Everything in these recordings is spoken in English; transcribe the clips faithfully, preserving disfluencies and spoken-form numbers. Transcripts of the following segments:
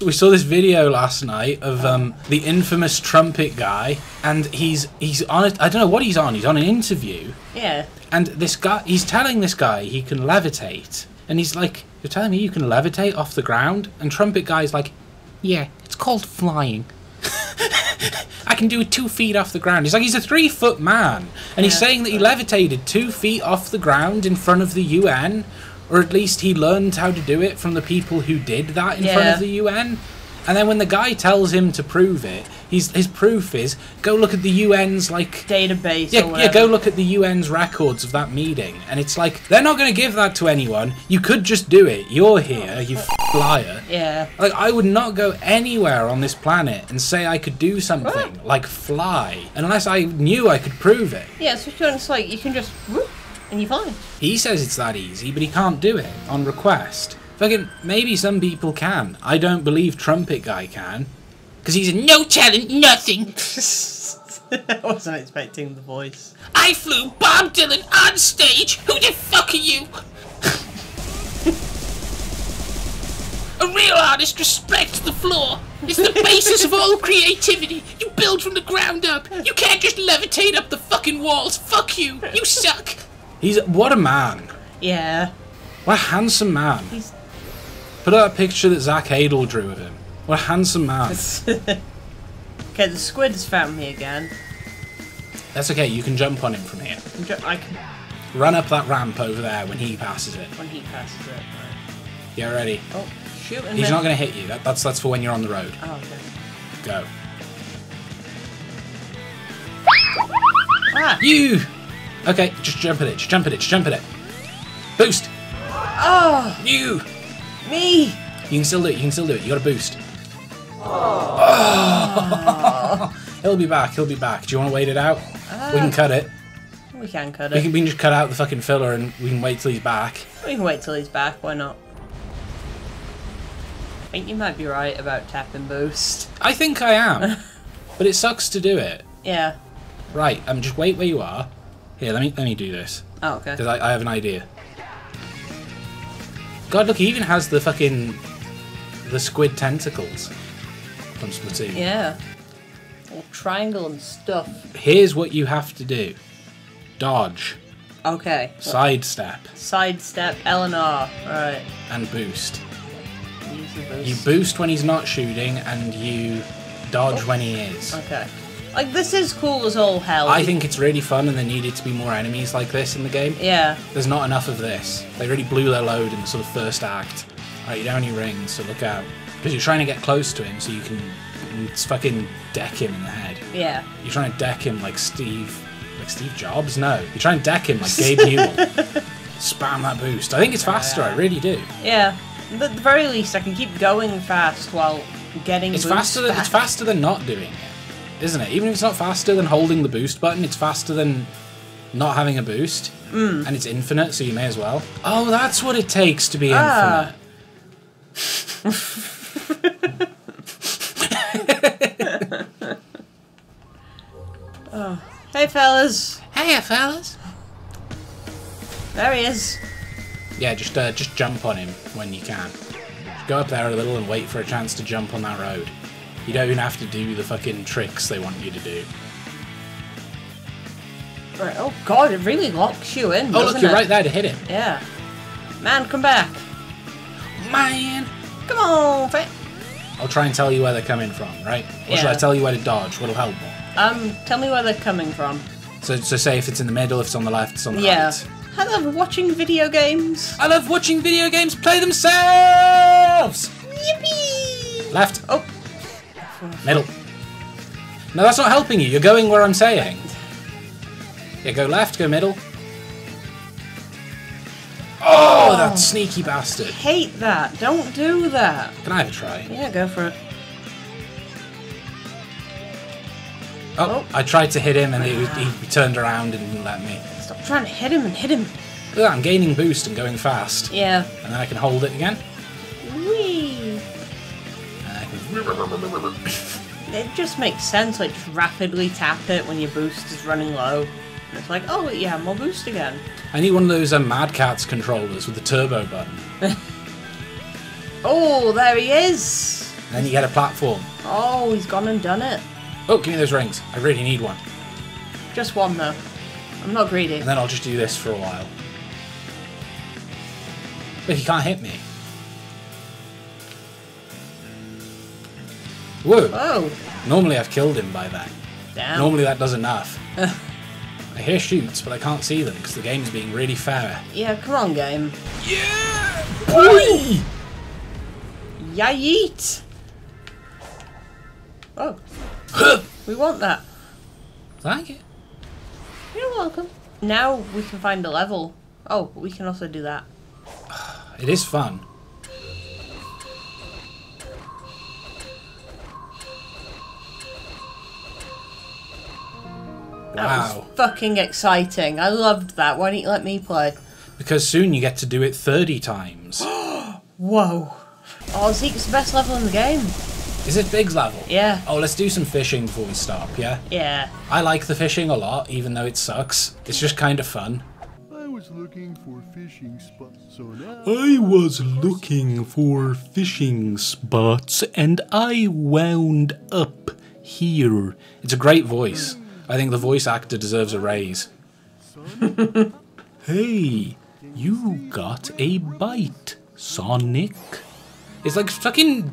We saw this video last night of um, the infamous trumpet guy, and he's he's on a, I don't know what he's on. He's on an interview. Yeah. And this guy, he's telling this guy he can levitate, and he's like, "You're telling me you can levitate off the ground?" And trumpet guy's like, "Yeah, it's called flying. I can do it two feet off the ground." He's like, he's a three foot man, and yeah, he's saying that he levitated two feet off the ground in front of the U N. Or at least he learned how to do it from the people who did that in yeah. front of the U N. And then when the guy tells him to prove it, he's, his proof is, go look at the U N's, like... database yeah, or whatever. Yeah, go look at the U N's records of that meeting. And it's like, they're not going to give that to anyone. You could just do it. You're here, you f***ing liar. Yeah. Like, I would not go anywhere on this planet and say I could do something, what? like fly, unless I knew I could prove it. Yeah, so it's like, you can just... whoop. And you're fine. He says it's that easy, but he can't do it on request. Fucking, maybe some people can. I don't believe Trumpet Guy can. Because he's a no talent, nothing. I wasn't expecting the voice. I flew Bob Dylan on stage. Who the fuck are you? A real artist respects the floor. It's the basis of all creativity. You build from the ground up. You can't just levitate up the fucking walls. Fuck you. You suck. He's... what a man. Yeah. What a handsome man. He's... put up a picture that Zach Adel drew of him. What a handsome man. Okay, the squid's found me again. That's okay, you can jump on him from here. I can... run up that ramp over there when he passes it. When he passes it. Right. Get ready. Oh, shoot. And He's then... not going to hit you. That, that's, that's for when you're on the road. Oh, okay. Go. Ah. You... okay, just jump at it, just jump at it, just jump at it. Boost! Oh! You! Me! You can still do it, you can still do it, you gotta boost. Oh. Oh. He'll be back, he'll be back. Do you wanna wait it out? Uh, we can cut it. We can cut it. We can, we can just cut out the fucking filler and we can wait till he's back. We can wait till he's back, why not? I think you might be right about tap and boost. I think I am. But it sucks to do it. Yeah. Right, um, just wait where you are. Here, let me let me do this. Oh, okay. Because I, I have an idea. God, look, he even has the fucking... the squid tentacles from Splatoon. Yeah. Little triangle and stuff. Here's what you have to do. Dodge. Okay. Sidestep. Sidestep, L and R. Alright. And boost. Use the boost. You boost when he's not shooting, and you dodge oh. when he is. Okay. Like, this is cool as all hell. I think it's really fun, and there needed to be more enemies like this in the game. Yeah. There's not enough of this. They really blew their load in the sort of first act. Alright, you don't have any rings, so look out. Because you're trying to get close to him so you can fucking deck him in the head. Yeah. You're trying to deck him like Steve... like Steve Jobs? No. You're trying to deck him like Gabe Newell. Spam that boost. I think it's faster, yeah. I really do. Yeah. At the very least, I can keep going fast while getting it's faster than, It's faster than not doing it. Isn't it? Even if it's not faster than holding the boost button, it's faster than not having a boost. Mm. And it's infinite, so you may as well. Oh, that's what it takes to be ah. infinite. Oh. Hey, fellas. Hey, fellas. There he is. Yeah, just uh, just jump on him when you can. Just go up there a little and wait for a chance to jump on that road. You don't even have to do the fucking tricks they want you to do. Right, oh god, it really locks you in, Oh look, you're it? right there to hit him. Yeah. Man, come back. Man! Come on, fit. I'll try and tell you where they're coming from, right? Or yeah. should I tell you where to dodge? What'll help more? Um, tell me where they're coming from. So, so say if it's in the middle, if it's on the left, it's on the yeah. right. I love watching video games. I love watching video games play themselves! Yippee! Left. Oh. Middle. No, that's not helping you. You're going where I'm saying. Yeah, go left, go middle. Oh, oh that sneaky bastard. I hate that. Don't do that. Can I have a try? Yeah, go for it. Oh, oh. I tried to hit him and he, was, he turned around and didn't let me. Stop trying to hit him and hit him. Look at that, I'm gaining boost and going fast. Yeah. And then I can hold it again. It just makes sense, like, just rapidly tap it when your boost is running low. And it's like, oh, yeah, more boost again. I need one of those uh, Mad Catz controllers with the turbo button. Oh, there he is! And then you get a platform. Oh, he's gone and done it. Oh, give me those rings. I really need one. Just one, though. I'm not greedy. And then I'll just do this for a while. But he can't hit me. Whoa. Oh. Normally I've killed him by then. Damn. Normally that does enough. I hear shoots, but I can't see them because the game's being really fair. Yeah, come on, game. Yeah! Oi! Yeah, yeet! Oh. We want that. Thank you. You're welcome. Now we can find a level. Oh, we can also do that. It is fun. That wow. was fucking exciting. I loved that. Why don't you let me play? Because soon you get to do it thirty times. Whoa. Oh, Zeke's the best level in the game. Is it Big's level? Yeah. Oh, let's do some fishing before we stop, yeah? Yeah. I like the fishing a lot, even though it sucks. It's just kind of fun. I was looking for fishing spots, so now I was looking for fishing spots, and I wound up here. It's a great voice. I think the voice actor deserves a raise. Hey, you got a bite, Sonic. It's like fucking...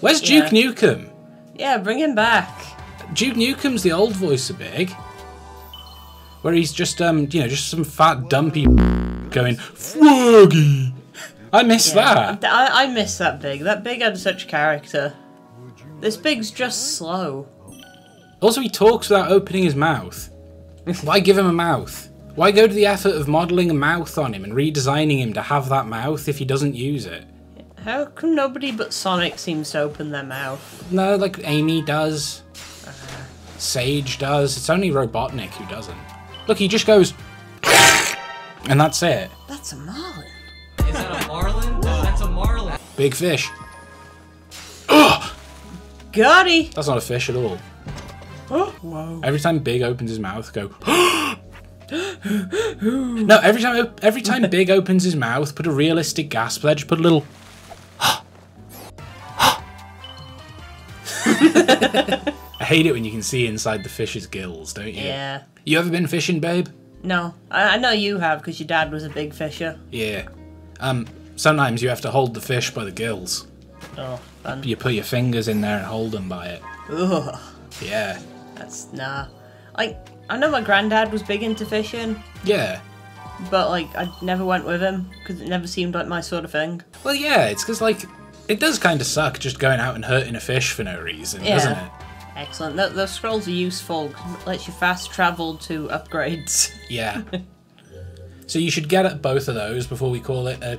Where's Duke yeah. Nukem? Yeah, bring him back. Duke Nukem's the old voice of Big. Where he's just, um, you know, just some fat, dumpy going, Froggy! I miss yeah. that. I, I miss that Big. That Big had such character. This Big's just slow. Also, he talks without opening his mouth. Why give him a mouth? Why go to the effort of modelling a mouth on him and redesigning him to have that mouth if he doesn't use it? How come nobody but Sonic seems to open their mouth? No, like Amy does. Uh, Sage does. It's only Robotnik who doesn't. Look, he just goes... and that's it. That's a marlin. Is that a marlin? No, that's a marlin. Big fish. Got he. That's not a fish at all. Oh, whoa. Every time Big opens his mouth, go. No, every time every time Big opens his mouth, put a realistic gasp there. Just put a little. I hate it when you can see inside the fish's gills, don't you? Yeah. You ever been fishing, babe? No, I, I know you have because your dad was a big fisher. Yeah. Um. Sometimes you have to hold the fish by the gills. Oh. Fun. You put your fingers in there and hold them by it. Ugh. Yeah. That's nah. Like, I know my granddad was big into fishing. Yeah. But, like, I never went with him because it never seemed like my sort of thing. Well, yeah, it's because, like, it does kind of suck just going out and hurting a fish for no reason, yeah. doesn't it? Excellent. Th those scrolls are useful because it lets you fast travel to upgrades. Yeah. So you should get at both of those before we call it a,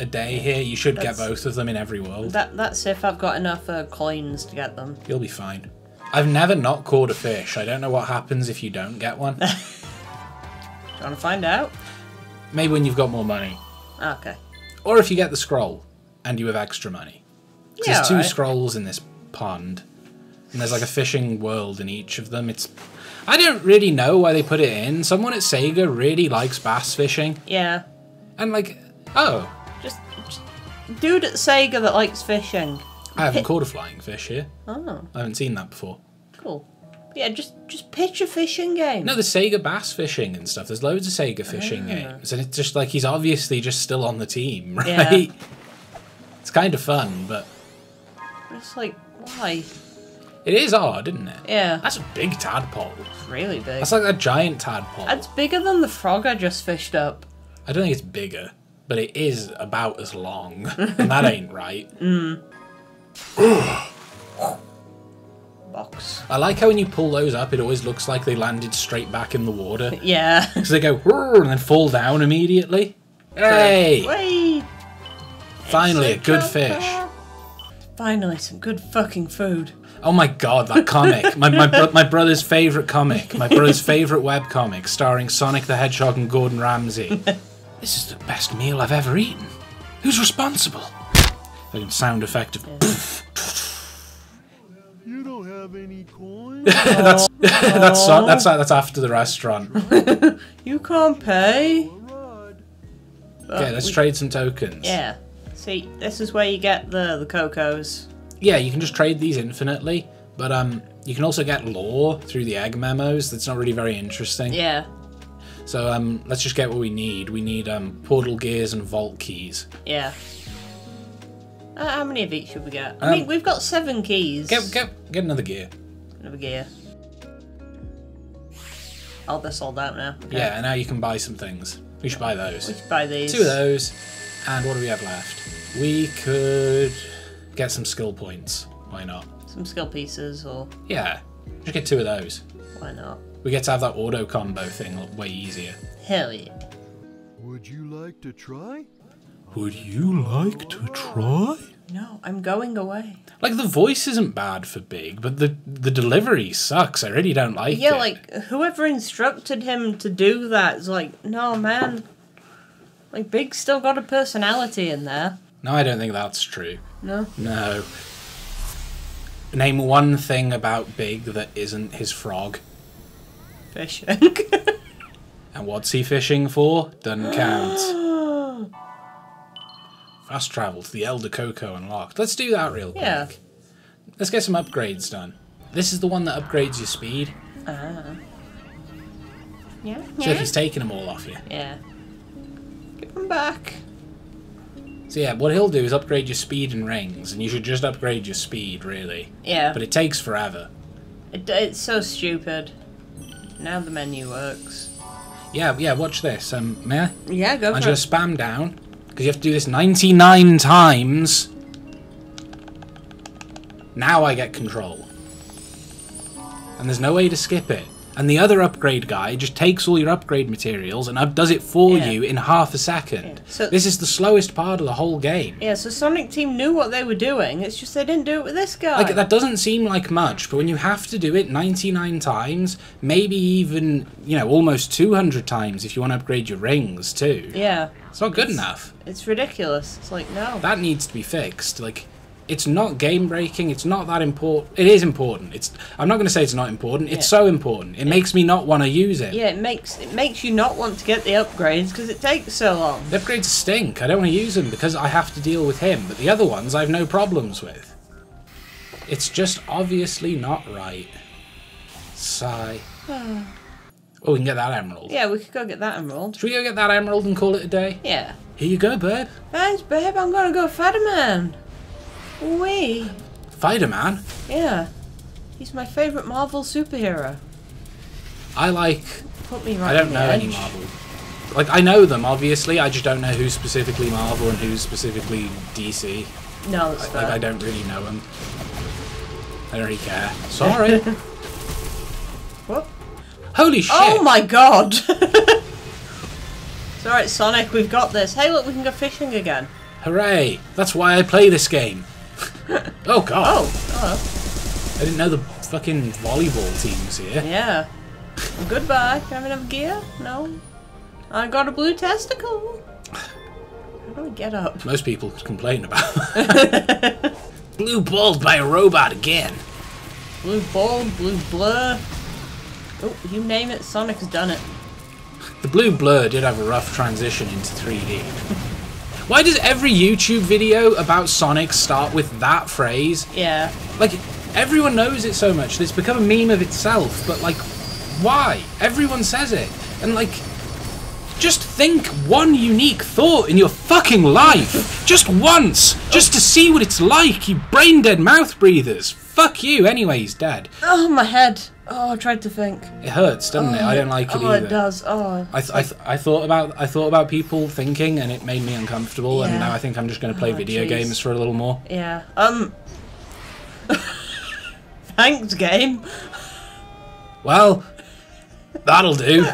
a day here. You should that's, get both of them in every world. That, that's if I've got enough uh, coins to get them. You'll be fine. I've never not caught a fish. I don't know what happens if you don't get one. Do you want to find out? Maybe when you've got more money. Okay. Or if you get the scroll and you have extra money. Yeah, there's two right. scrolls in this pond. And there's like a fishing world in each of them. It's I don't really know why they put it in. Someone at Sega really likes bass fishing. Yeah. And like, oh. Just, just dude at Sega that likes fishing. I haven't caught a flying fish here. Oh. I haven't seen that before. Cool. Yeah, just just pitch a fishing game. No, the Sega bass fishing and stuff. There's loads of Sega fishing ah. games. And it's just like he's obviously just still on the team, right? Yeah. It's kind of fun, but... It's like, why? It is odd, isn't it? Yeah. That's a big tadpole. It's really big. That's like that giant tadpole. That's bigger than the frog I just fished up. I don't think it's bigger, but it is about as long. And that ain't right. Mm. Box. I like how when you pull those up, it always looks like they landed straight back in the water. Yeah. Because they go and then fall down immediately. Hey! Wait. Finally, a good fish. Finally, some good fucking food. Oh my god, that comic! my my, bro my brother's favorite comic, my brother's favorite web comic, starring Sonic the Hedgehog and Gordon Ramsay. This is the best meal I've ever eaten. Who's responsible? Like a sound effect of. Yeah. You don't have any coins. that's that's, that's that's after the restaurant. You can't pay. Okay, let's we, trade some tokens. Yeah. See, this is where you get the the cocos. yeah, you can just trade these infinitely, but um, you can also get lore through the egg memos that's not really very interesting. Yeah. So um, let's just get what we need. We need um, portal gears and vault keys. Yeah. Uh, how many of each should we get? I um, mean, we've got seven keys. Get, get, get another gear. Another gear. Oh, they're sold out now. Okay. Yeah, and now you can buy some things. We should buy those. We should buy these. Two of those. And what do we have left? We could get some skill points. Why not? Some skill pieces or... Yeah. Just get two of those. Why not? We get to have that auto combo thing way easier. Hell yeah. Would you like to try? Would you like to try? No, I'm going away. Like, the voice isn't bad for Big, but the the delivery sucks. I really don't like yeah, it. Yeah, like, whoever instructed him to do that is like, no, man. Like, Big's still got a personality in there. No, I don't think that's true. No? No. Name one thing about Big that isn't his frog. Fishing. And what's he fishing for? Doesn't count. Fast travel to the Elder Cocoa unlocked. Let's do that real quick. Yeah. Let's get some upgrades done. This is the one that upgrades your speed. Ah. Uh, yeah. So yeah. He's taking them all off you. Yeah. Give them back. So yeah, what he'll do is upgrade your speed and rings, and you should just upgrade your speed, really. Yeah. But it takes forever. It, it's so stupid. Now the menu works. Yeah, yeah, watch this. Um, may I? Yeah, go for it. I'm just spam down, because you have to do this ninety-nine times. Now I get control. And there's no way to skip it. And the other upgrade guy just takes all your upgrade materials and does it for yeah. you in half a second. Yeah. So this is the slowest part of the whole game. Yeah, so Sonic Team knew what they were doing, it's just they didn't do it with this guy. Like, that doesn't seem like much, but when you have to do it ninety-nine times, maybe even, you know, almost two hundred times if you want to upgrade your rings too. Yeah. It's not good it's, enough. It's ridiculous. It's like, no. That needs to be fixed. Like... It's not game breaking. It's not that important. It is important. It's. I'm not going to say it's not important. It's yeah. so important. It yeah. makes me not want to use it. Yeah, it makes it makes you not want to get the upgrades because it takes so long. The upgrades stink. I don't want to use them because I have to deal with him. But the other ones, I have no problems with. It's just obviously not right. Sigh. Oh, oh we can get that emerald. Yeah, we could go get that emerald. Should we go get that emerald and call it a day? Yeah. Here you go, babe. Thanks, babe. I'm gonna go fight a man. Wee. Spider-Man? Yeah. He's my favourite Marvel superhero. I like... Put me right I don't know edge. any Marvel. Like, I know them, obviously. I just don't know who's specifically Marvel and who's specifically D C. No, that's fair. Like, I don't really know them. I don't really care. Sorry. What? Holy shit! Oh my god! It's alright, Sonic. We've got this. Hey, look, we can go fishing again. Hooray! That's why I play this game. Oh god! Oh, hello. I didn't know the fucking volleyball team's here. Yeah. Well, goodbye. Can I have enough gear? No. I got a blue testicle. How do I get up? Most people complain about that. Blue balled by a robot again. Blue balled, blue blur. Oh, you name it, Sonic's done it. The blue blur did have a rough transition into three D. Why does every YouTube video about Sonic start with that phrase? Yeah. Like, everyone knows it so much that it's become a meme of itself, but, like, why? Everyone says it. And, like, just think one unique thought in your fucking life. Just once. Just to see what it's like, you brain-dead mouth breathers. Fuck you. Anyway, he's dead. Oh, my head. Oh, I tried to think. It hurts, doesn't oh, it? I don't like it oh, either. Oh, it does. Oh. I th I, th I thought about I thought about people thinking, and it made me uncomfortable. Yeah. And now I think I'm just going to play oh, video geez. games for a little more. Yeah. Um. Thanks, game. Well, that'll do.